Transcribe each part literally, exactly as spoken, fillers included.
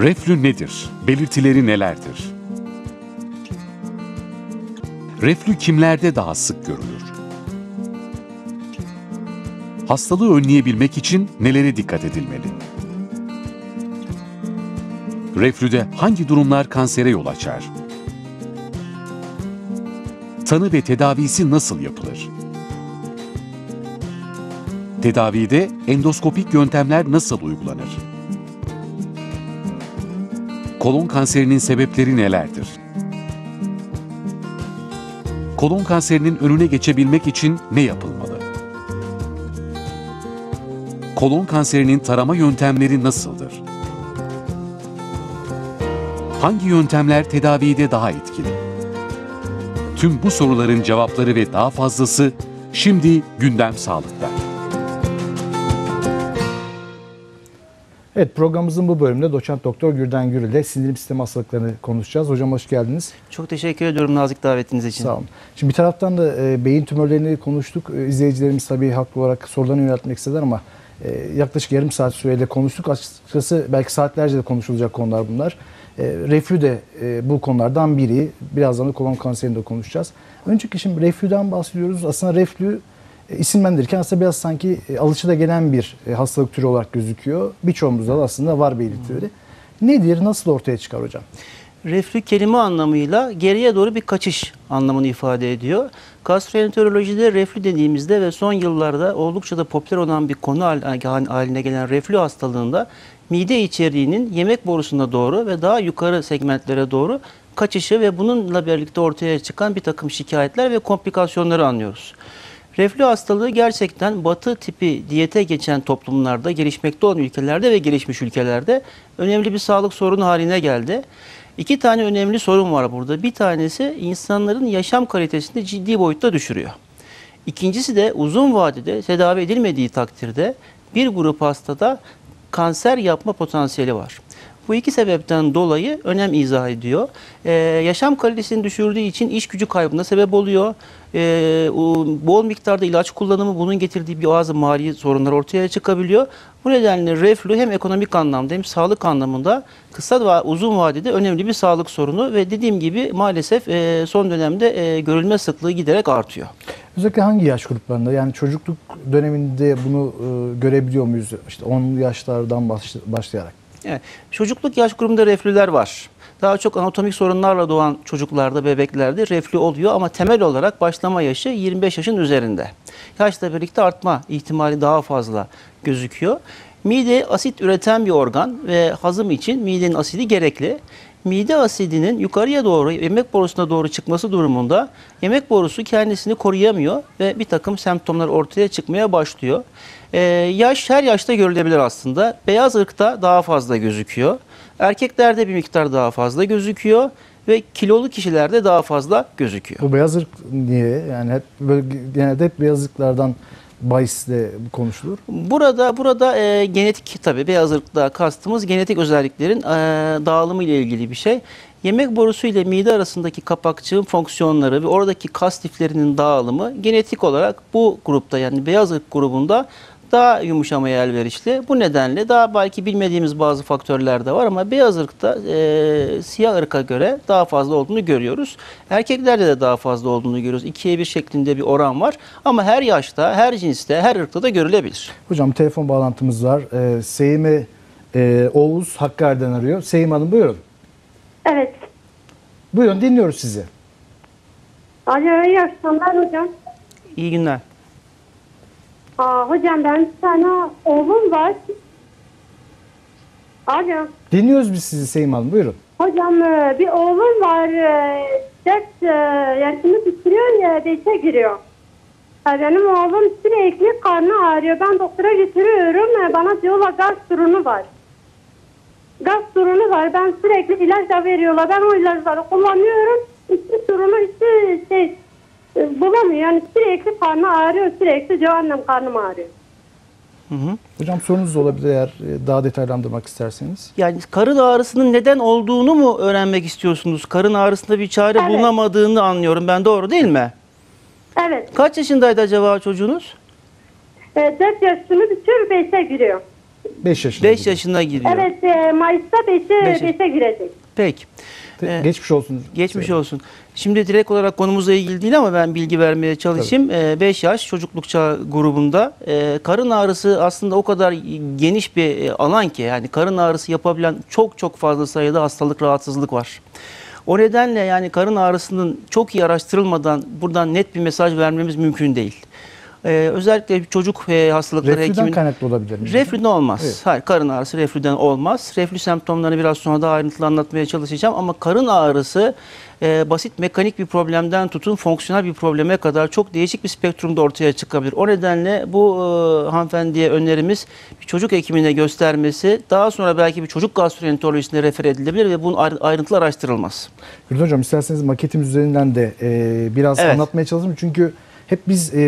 Reflü nedir? Belirtileri nelerdir? Reflü kimlerde daha sık görülür? Hastalığı önleyebilmek için nelere dikkat edilmeli? Reflüde hangi durumlar kansere yol açar? Tanı ve tedavisi nasıl yapılır? Tedavide endoskopik yöntemler nasıl uygulanır? Kolon kanserinin sebepleri nelerdir? Kolon kanserinin önüne geçebilmek için ne yapılmalı? Kolon kanserinin tarama yöntemleri nasıldır? Hangi yöntemler tedavide daha etkili? Tüm bu soruların cevapları ve daha fazlası şimdi Gündem Sağlık'ta. Evet, programımızın bu bölümünde doçent doktor Gürden Gür ile sindirim sistemi hastalıklarını konuşacağız. Hocam hoş geldiniz. Çok teşekkür ediyorum nazik davetiniz için. Sağ olun. Şimdi bir taraftan da e, beyin tümörlerini konuştuk. E, izleyicilerimiz tabii haklı olarak sorularını yöneltmek istediler ama e, yaklaşık yarım saat süreyle konuştuk. Açıkçası belki saatlerce de konuşulacak konular bunlar. E, reflü de e, bu konulardan biri. Birazdan da kolon kanserini de konuşacağız. Önceki şimdi reflüden bahsediyoruz. Aslında reflü İsimlendirirken aslında biraz sanki alışıda gelen bir hastalık türü olarak gözüküyor. Birçoğumuzda da aslında var belirtileri. Nedir, nasıl ortaya çıkar hocam? Reflü kelime anlamıyla geriye doğru bir kaçış anlamını ifade ediyor. Gastroenterolojide reflü dediğimizde ve son yıllarda oldukça da popüler olan bir konu haline gelen reflü hastalığında mide içeriğinin yemek borusuna doğru ve daha yukarı segmentlere doğru kaçışı ve bununla birlikte ortaya çıkan bir takım şikayetler ve komplikasyonları anlıyoruz. Reflü hastalığı gerçekten batı tipi diyete geçen toplumlarda, gelişmekte olan ülkelerde ve gelişmiş ülkelerde önemli bir sağlık sorunu haline geldi. İki tane önemli sorun var burada. Bir tanesi insanların yaşam kalitesini ciddi boyutta düşürüyor. İkincisi de uzun vadede tedavi edilmediği takdirde bir grup hastada kanser yapma potansiyeli var. Bu iki sebepten dolayı önem izah ediyor. Ee, yaşam kalitesini düşürdüğü için iş gücü kaybına sebep oluyor. Ee, o, bol miktarda ilaç kullanımı bunun getirdiği bazı mali sorunlar ortaya çıkabiliyor. Bu nedenle reflü hem ekonomik anlamda hem sağlık anlamında kısa ve uzun vadede önemli bir sağlık sorunu ve dediğim gibi maalesef e, son dönemde e, görülme sıklığı giderek artıyor. Özellikle hangi yaş gruplarında, yani çocukluk döneminde bunu e, görebiliyor muyuz? İşte on yaşlardan başlayarak. Evet. Çocukluk yaş grubunda reflüler var. Daha çok anatomik sorunlarla doğan çocuklarda, bebeklerde reflü oluyor ama temel olarak başlama yaşı yirmi beş yaşın üzerinde. Yaşla birlikte artma ihtimali daha fazla gözüküyor. Mide asit üreten bir organ ve hazım için midenin asidi gerekli. Mide asidinin yukarıya doğru, yemek borusuna doğru çıkması durumunda yemek borusu kendisini koruyamıyor ve bir takım semptomlar ortaya çıkmaya başlıyor. Ee, yaş her yaşta görülebilir aslında. Beyaz ırkta daha fazla gözüküyor. Erkeklerde bir miktar daha fazla gözüküyor ve kilolu kişilerde daha fazla gözüküyor. Bu beyaz ırk niye? Yani hep böyle, genelde hep beyaz ırklardan bahisle konuşulur. Burada burada e, genetik, tabii beyaz ırkta kastımız genetik özelliklerin e, dağılımı ile ilgili bir şey. Yemek borusu ile mide arasındaki kapakçığın fonksiyonları ve oradaki kas tiflerinin dağılımı genetik olarak bu grupta, yani beyaz ırk grubunda daha yumuşamaya elverişli. Bu nedenle daha belki bilmediğimiz bazı faktörler de var ama beyaz ırkta e, siyah ırka göre daha fazla olduğunu görüyoruz. Erkeklerde de daha fazla olduğunu görüyoruz. ikiye bir şeklinde bir oran var ama her yaşta, her cinste, her ırkta da görülebilir. Hocam telefon bağlantımız var. E, Seymi e, Oğuz Hakkari'den arıyor. Seyim Hanım buyurun. Evet. Buyurun, dinliyoruz sizi. Alo, iyi akşamlar hocam. İyi günler. Aa, hocam ben bir tane oğlum var. Alo. Dinliyoruz biz sizi Seyim Hanım, buyurun. Hocam bir oğlum var. dört yaşını bitiriyor ya, beşe giriyor. Benim oğlum sürekli karnı ağrıyor. Ben doktora götürüyorum. Bana diyorlar gaz sorunu var. Gaz sorunu var. Ben sürekli ilaç da veriyorlar. Ben o ilaçları kullanıyorum. Hiçbir sorunu, hiçbir şey bulamıyor. Yani sürekli karnı ağrıyor. Sürekli diyor annem karnım ağrıyor. Hı hı. Hocam sorunuz olabilir eğer daha detaylandırmak isterseniz. Yani karın ağrısının neden olduğunu mu öğrenmek istiyorsunuz? Karın ağrısında bir çare evet. bulunamadığını anlıyorum ben, doğru değil mi? Evet. Kaç yaşındaydı acaba çocuğunuz? E, dört yaşını bitiyor, beşe giriyor. Beş yaşına, beş giriyor. yaşına giriyor. Evet, e, Mayıs'ta beşe, beşe girecek. Peki. Te ee, geçmiş olsun. Geçmiş söyle. olsun. Şimdi direkt olarak konumuzla ilgili değil ama ben bilgi vermeye çalışayım. Ee, beş yaş çocukluk çağı grubunda e, karın ağrısı aslında o kadar geniş bir e, alan ki, yani karın ağrısı yapabilen çok çok fazla sayıda hastalık, rahatsızlık var. O nedenle yani karın ağrısının çok iyi araştırılmadan buradan net bir mesaj vermemiz mümkün değil. Ee, özellikle çocuk e, hastalıkları reflüden hekimin... kaynaklı olabilir mi? Reflüden olmaz. Evet. Hayır, karın ağrısı reflüden olmaz. Reflü semptomlarını biraz sonra daha ayrıntılı anlatmaya çalışacağım ama karın ağrısı e, basit mekanik bir problemden tutun fonksiyonel bir probleme kadar çok değişik bir spektrumda ortaya çıkabilir. O nedenle bu e, hanımefendiye önerimiz bir çocuk hekimine göstermesi, daha sonra belki bir çocuk gastroenterolojisine refer edilebilir ve bunun ayrıntılı araştırılmaz. Gürden Hocam, isterseniz maketimiz üzerinden de e, biraz evet. anlatmaya çalışalım çünkü hep biz e,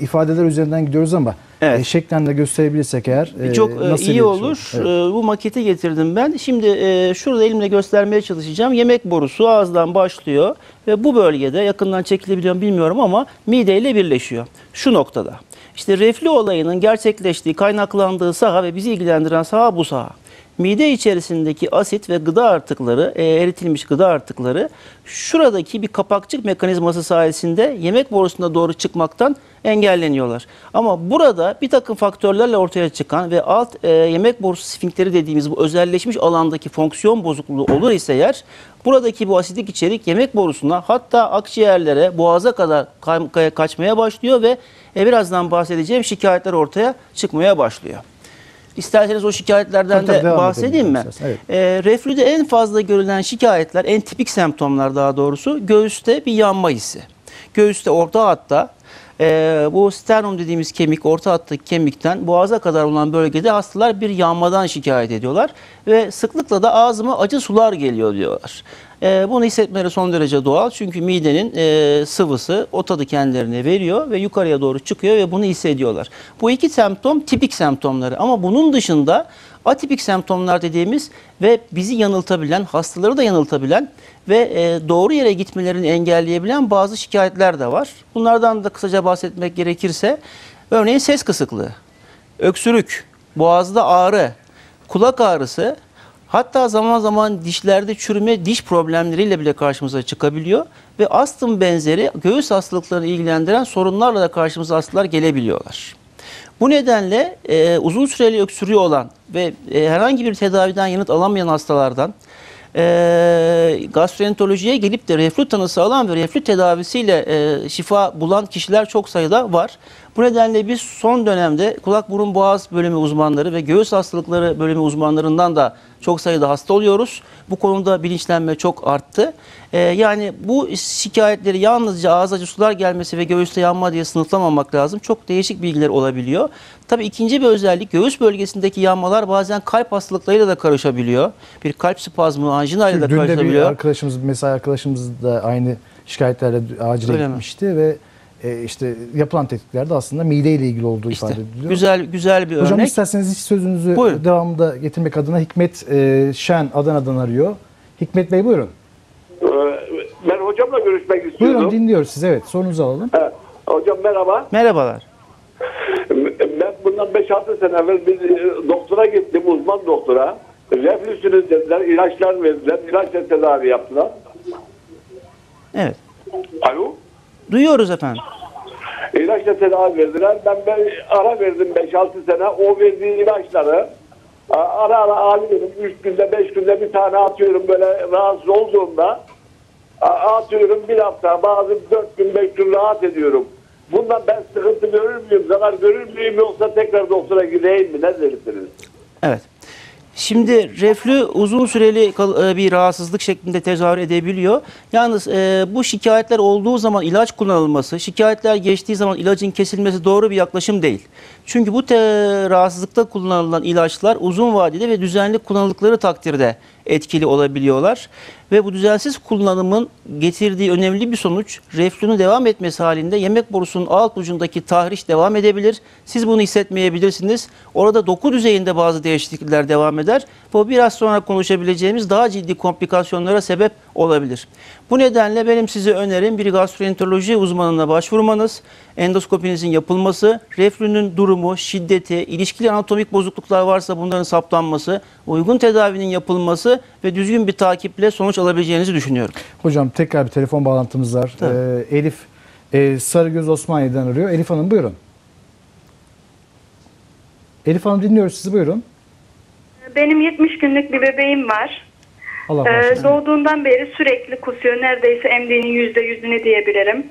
ifadeler üzerinden gidiyoruz ama evet. e, şeklen de gösterebilirsek eğer e, çok nasıl iyi olur. Evet. E, bu maketi getirdim ben. Şimdi e, şurada elimle göstermeye çalışacağım. Yemek borusu ağızdan başlıyor ve bu bölgede, yakından çekilebiliyor mu bilmiyorum ama mideyle birleşiyor. Şu noktada. İşte reflü olayının gerçekleştiği, kaynaklandığı saha ve bizi ilgilendiren saha bu saha. Mide içerisindeki asit ve gıda artıkları, eritilmiş gıda artıkları şuradaki bir kapakçık mekanizması sayesinde yemek borusuna doğru çıkmaktan engelleniyorlar. Ama burada bir takım faktörlerle ortaya çıkan ve alt e, yemek borusu sfinkteri dediğimiz bu özelleşmiş alandaki fonksiyon bozukluğu olur ise eğer, buradaki bu asidik içerik yemek borusuna, hatta akciğerlere, boğaza kadar ka kaçmaya başlıyor ve e, birazdan bahsedeceğim şikayetler ortaya çıkmaya başlıyor. İsterseniz o şikayetlerden tabii, de bahsedeyim mi? Evet. E, reflüde en fazla görülen şikayetler, en tipik semptomlar daha doğrusu, göğüste bir yanma hissi. Göğüste, orta hatta, e, bu sternum dediğimiz kemik, orta hattaki kemikten boğaza kadar olan bölgede hastalar bir yanmadan şikayet ediyorlar. Ve sıklıkla da ağzıma acı sular geliyor diyorlar. E, bunu hissetmeleri son derece doğal çünkü midenin e, sıvısı o tadı kendilerine veriyor ve yukarıya doğru çıkıyor ve bunu hissediyorlar. Bu iki semptom tipik semptomları ama bunun dışında atipik semptomlar dediğimiz ve bizi yanıltabilen, hastaları da yanıltabilen ve e, doğru yere gitmelerini engelleyebilen bazı şikayetler de var. Bunlardan da kısaca bahsetmek gerekirse, örneğin ses kısıklığı, öksürük, boğazda ağrı, kulak ağrısı, hatta zaman zaman dişlerde çürüme, diş problemleriyle bile karşımıza çıkabiliyor. Ve astım benzeri göğüs hastalıklarını ilgilendiren sorunlarla da karşımıza hastalar gelebiliyorlar. Bu nedenle e, uzun süreli öksürüğü olan ve e, herhangi bir tedaviden yanıt alamayan hastalardan, e, gastroenterolojiye gelip de reflü tanısı alan ve reflü tedavisiyle e, şifa bulan kişiler çok sayıda var. Bu nedenle biz son dönemde kulak burun boğaz bölümü uzmanları ve göğüs hastalıkları bölümü uzmanlarından da çok sayıda hasta oluyoruz. Bu konuda bilinçlenme çok arttı. Ee, yani bu şikayetleri yalnızca ağız acı sular gelmesi ve göğüste yanma diye sınıflamamak lazım. Çok değişik bilgiler olabiliyor. Tabii ikinci bir özellik, göğüs bölgesindeki yanmalar bazen kalp hastalıklarıyla da karışabiliyor. Bir kalp spazmı, anjinayla da karışabiliyor. Dün de bir arkadaşımız, mesai arkadaşımız da aynı şikayetlerle acile gitmişti ve E işte yapılan tetkiklerde aslında mideyle ilgili olduğu işte, ifade ediliyor. Güzel güzel bir örnek. Hocam, isterseniz hiç sözünüzü buyurun. Devamında getirmek adına Hikmet e, Şen Adana'dan arıyor. Hikmet Bey, buyurun. Ben hocamla görüşmek istiyorum. Buyurun, dinliyoruz sizi. Evet, sorunuzu alalım. Evet. Hocam merhaba. Merhabalar. Ben bundan beş altı sene evvel bir doktora gittim, uzman doktora. Reflüsünüz dediler, ilaçlar verdiler, ilaçla tedavi yaptılar. Evet. Alo? Duyuyoruz efendim. İlaçla tedavi verdiler. Ben, ben ara verdim beş altı sene. O verdiği ilaçları ara ara alıyorum. üç günde beş günde bir tane atıyorum, böyle rahatsız olduğumda. Atıyorum bir hafta, bazı dört gün beş gün rahat ediyorum. Bundan ben sıkıntı görür müyüm, zarar görür müyüm, yoksa tekrar doktora gideyim mi? Ne dersiniz? Evet. Şimdi reflü uzun süreli bir rahatsızlık şeklinde tezahür edebiliyor. Yalnız e, bu şikayetler olduğu zaman ilaç kullanılması, şikayetler geçtiği zaman ilacın kesilmesi doğru bir yaklaşım değil. Çünkü bu rahatsızlıkta kullanılan ilaçlar uzun vadede ve düzenli kullanıldıkları takdirde etkili olabiliyorlar. Ve bu düzensiz kullanımın getirdiği önemli bir sonuç, reflünün devam etmesi halinde yemek borusunun alt ucundaki tahriş devam edebilir. Siz bunu hissetmeyebilirsiniz. Orada doku düzeyinde bazı değişiklikler devam eder. Bu biraz sonra konuşabileceğimiz daha ciddi komplikasyonlara sebep olabilir. Bu nedenle benim size önerim bir gastroenteroloji uzmanına başvurmanız, endoskopinizin yapılması, reflünün durumu, şiddeti, ilişkili anatomik bozukluklar varsa bunların saptanması, uygun tedavinin yapılması ve düzgün bir takiple sonuç alabileceğinizi düşünüyorum. Hocam tekrar bir telefon bağlantımız var. Ee, Elif e, Sarıgöz Osmaniye'den arıyor. Elif Hanım buyurun. Elif Hanım dinliyoruz sizi, buyurun. Benim yetmiş günlük bir bebeğim var. Ee, doğduğundan beri sürekli kusuyor. Neredeyse emdiğinin yüzde yüzünü diyebilirim.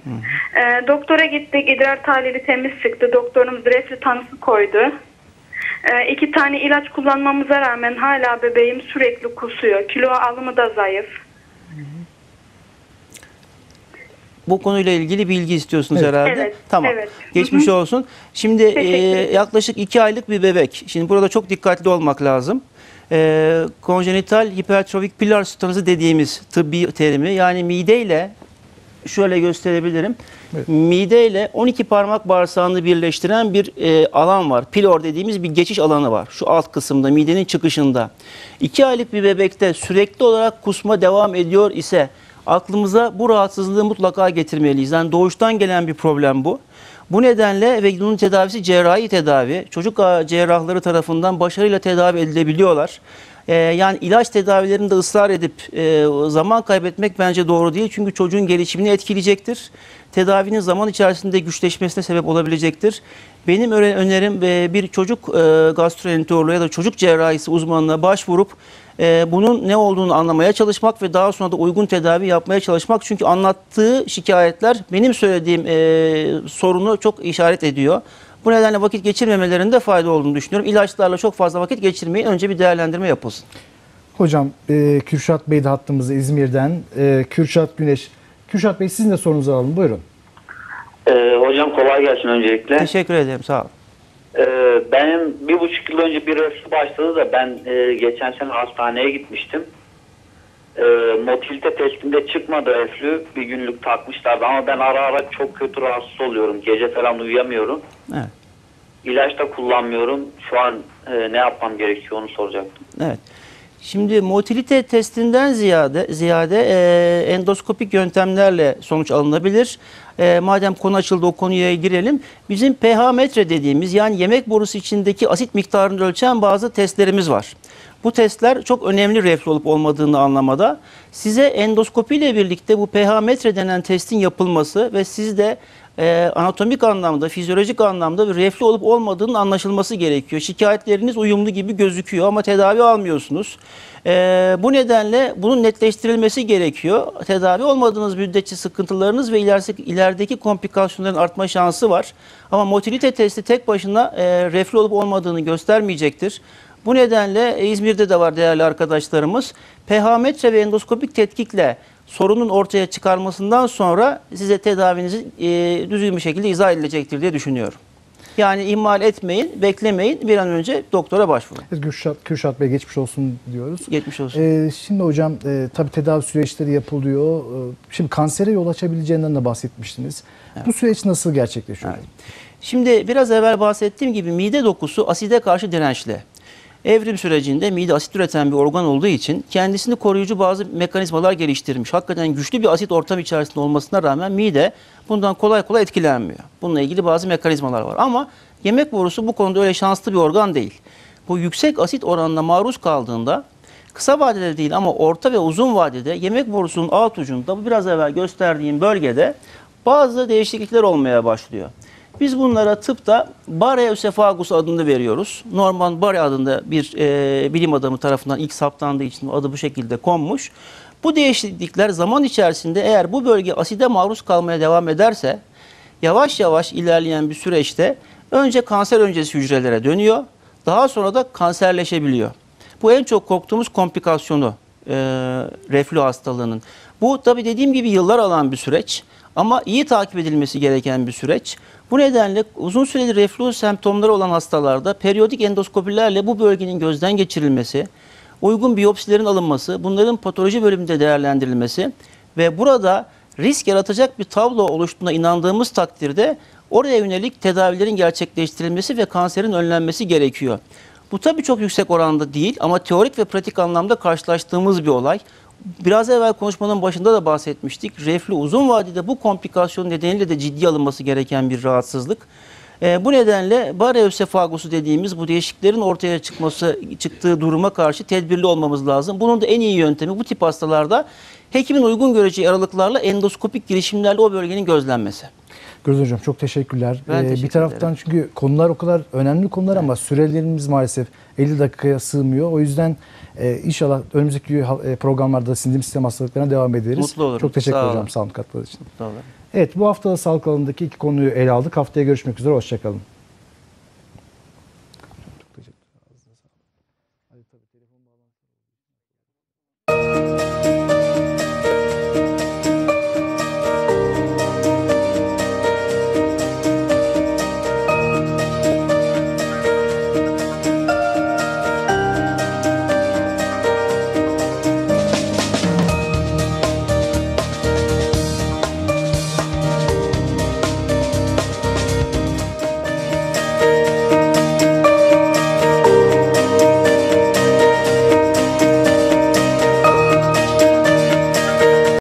Ee, doktora gittik. İdrar tahlili temiz çıktı. Doktorumuz reflü tanısı koydu. Ee, iki tane ilaç kullanmamıza rağmen hala bebeğim sürekli kusuyor. Kilo alımı da zayıf. Bu konuyla ilgili bilgi istiyorsunuz, evet, herhalde. Evet, tamam. Evet. Geçmiş, hı hı, olsun. Şimdi e, yaklaşık iki aylık bir bebek. Şimdi burada çok dikkatli olmak lazım. Ee, konjenital hipertrofik pilar stenozu dediğimiz tıbbi terimi, yani mideyle şöyle gösterebilirim. Evet. Mideyle on iki parmak bağırsağını birleştiren bir e, alan var. Pilor dediğimiz bir geçiş alanı var. Şu alt kısımda, midenin çıkışında. iki aylık bir bebekte sürekli olarak kusma devam ediyor ise aklımıza bu rahatsızlığı mutlaka getirmeliyiz. Yani doğuştan gelen bir problem bu. Bu nedenle ve bunun tedavisi cerrahi tedavi. Çocuk cerrahları tarafından başarıyla tedavi edilebiliyorlar. Ee, yani ilaç tedavilerinde ısrar edip e, zaman kaybetmek bence doğru değil. Çünkü çocuğun gelişimini etkileyecektir. Tedavinin zaman içerisinde güçleşmesine sebep olabilecektir. Benim önerim e, bir çocuk e, gastroenteroloğu ya da çocuk cerrahisi uzmanına başvurup e, bunun ne olduğunu anlamaya çalışmak ve daha sonra da uygun tedavi yapmaya çalışmak. Çünkü anlattığı şikayetler benim söylediğim e, sorunu çok işaret ediyor. Bu nedenle vakit geçirmemelerinde fayda olduğunu düşünüyorum. İlaçlarla çok fazla vakit geçirmeyin. Önce bir değerlendirme yapılsın. Hocam, e, Kürşat Bey de hattımızda İzmir'den. E, Kürşat Güneş. Kürşat Bey, sizin de sorunuzu alalım. Buyurun. E, hocam kolay gelsin öncelikle. Teşekkür ederim. Sağ olun. E, benim bir buçuk yıl önce bir reflü başladı da ben e, geçen sene hastaneye gitmiştim. E, motilite testinde çıkmadı reflü. Bir günlük takmışlardı ama ben ara ara çok kötü rahatsız oluyorum. Gece falan uyuyamıyorum. Evet. İlaç da kullanmıyorum. Şu an e, ne yapmam gerekiyor onu soracaktım. Evet. Şimdi motilite testinden ziyade ziyade e, endoskopik yöntemlerle sonuç alınabilir. E, madem konu açıldı, o konuya girelim. Bizim pH metre dediğimiz, yani yemek borusu içindeki asit miktarını ölçen bazı testlerimiz var. Bu testler çok önemli reflü olup olmadığını anlamada. Size endoskopiyle birlikte bu pH metre denen testin yapılması ve sizde Ee, anatomik anlamda, fizyolojik anlamda bir reflü olup olmadığının anlaşılması gerekiyor. Şikayetleriniz uyumlu gibi gözüküyor ama tedavi almıyorsunuz. Ee, bu nedenle bunun netleştirilmesi gerekiyor. Tedavi olmadığınız müddetçe sıkıntılarınız ve ilerideki, ilerideki komplikasyonların artma şansı var. Ama motilite testi tek başına e, reflü olup olmadığını göstermeyecektir. Bu nedenle İzmir'de de var değerli arkadaşlarımız. pH metre ve endoskopik tetkikle sorunun ortaya çıkarmasından sonra size tedavinizi e, düzgün bir şekilde izah edilecektir diye düşünüyorum. Yani ihmal etmeyin, beklemeyin, bir an önce doktora başvurun. Kürşat, Kürşat Bey geçmiş olsun diyoruz. Geçmiş olsun. Ee, şimdi hocam e, tabii tedavi süreçleri yapılıyor. E, şimdi kansere yol açabileceğinden de bahsetmiştiniz. Evet. Bu süreç nasıl gerçekleşiyor? Evet. Şimdi biraz evvel bahsettiğim gibi mide dokusu aside karşı dirençli. Evrim sürecinde mide asit üreten bir organ olduğu için kendisini koruyucu bazı mekanizmalar geliştirmiş. Hakikaten güçlü bir asit ortam içerisinde olmasına rağmen mide bundan kolay kolay etkilenmiyor. Bununla ilgili bazı mekanizmalar var ama yemek borusu bu konuda öyle şanslı bir organ değil. Bu yüksek asit oranına maruz kaldığında kısa vadede değil ama orta ve uzun vadede yemek borusunun alt ucunda, bu biraz evvel gösterdiğim bölgede bazı değişiklikler olmaya başlıyor. Biz bunlara tıpta Barrett özofagus adını veriyoruz. Norman Barrett adında bir e, bilim adamı tarafından ilk saptandığı için adı bu şekilde konmuş. Bu değişiklikler zaman içerisinde eğer bu bölge aside maruz kalmaya devam ederse yavaş yavaş ilerleyen bir süreçte önce kanser öncesi hücrelere dönüyor. Daha sonra da kanserleşebiliyor. Bu en çok korktuğumuz komplikasyonu e, reflü hastalığının. Bu tabii dediğim gibi yıllar alan bir süreç. Ama iyi takip edilmesi gereken bir süreç. Bu nedenle uzun süreli reflü semptomları olan hastalarda periyodik endoskopilerle bu bölgenin gözden geçirilmesi, uygun biyopsilerin alınması, bunların patoloji bölümünde değerlendirilmesi ve burada risk yaratacak bir tablo oluştuğuna inandığımız takdirde oraya yönelik tedavilerin gerçekleştirilmesi ve kanserin önlenmesi gerekiyor. Bu tabii çok yüksek oranda değil ama teorik ve pratik anlamda karşılaştığımız bir olay. Biraz evvel konuşmanın başında da bahsetmiştik. Reflü uzun vadede bu komplikasyon nedeniyle de ciddiye alınması gereken bir rahatsızlık. E, bu nedenle Barrett özofagusu dediğimiz bu değişiklerin ortaya çıkması çıktığı duruma karşı tedbirli olmamız lazım. Bunun da en iyi yöntemi bu tip hastalarda hekimin uygun göreceği aralıklarla endoskopik girişimlerle o bölgenin gözlenmesi. Gürden Hocam çok teşekkürler. Ben teşekkür ee, bir taraftan ederim. Çünkü konular o kadar önemli konular evet. ama sürelerimiz maalesef elli dakikaya sığmıyor. O yüzden e, inşallah önümüzdeki programlarda sindirim sistem hastalıklarına devam ederiz. Mutlu olurum. Çok teşekkür Sağ hocam. Sağ olun katkılar için. Mutlu olurum. Evet, bu hafta sağlık alanındaki iki konuyu ele aldık. Haftaya görüşmek üzere. Hoşçakalın.